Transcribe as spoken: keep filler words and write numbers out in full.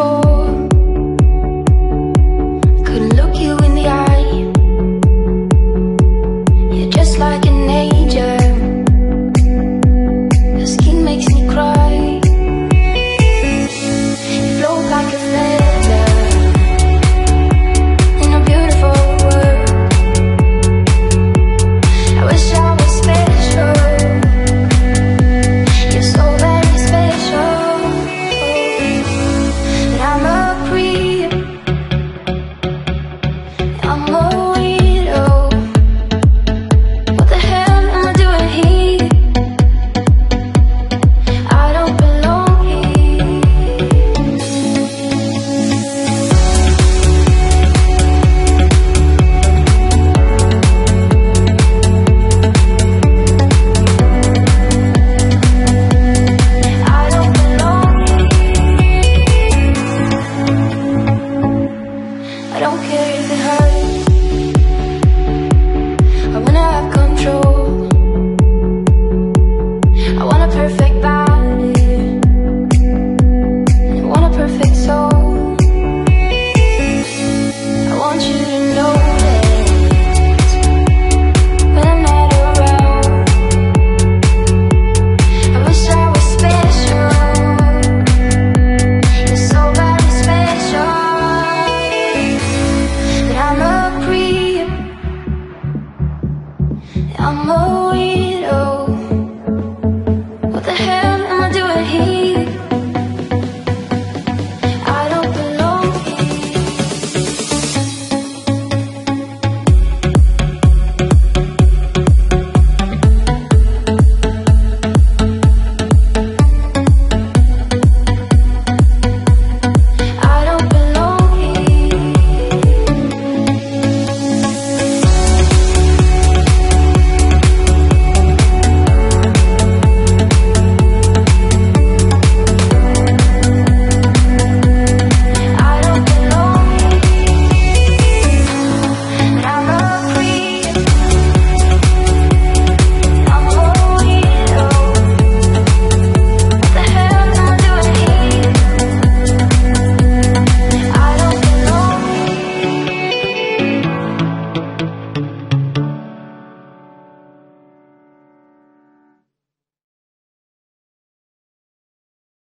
for